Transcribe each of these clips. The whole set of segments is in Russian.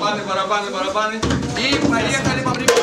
Барабаны, барабаны, барабаны. И поехали по бригадам.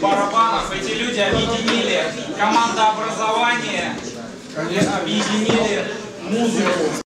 Барабанов, эти люди объединили командообразование, объединили музыку.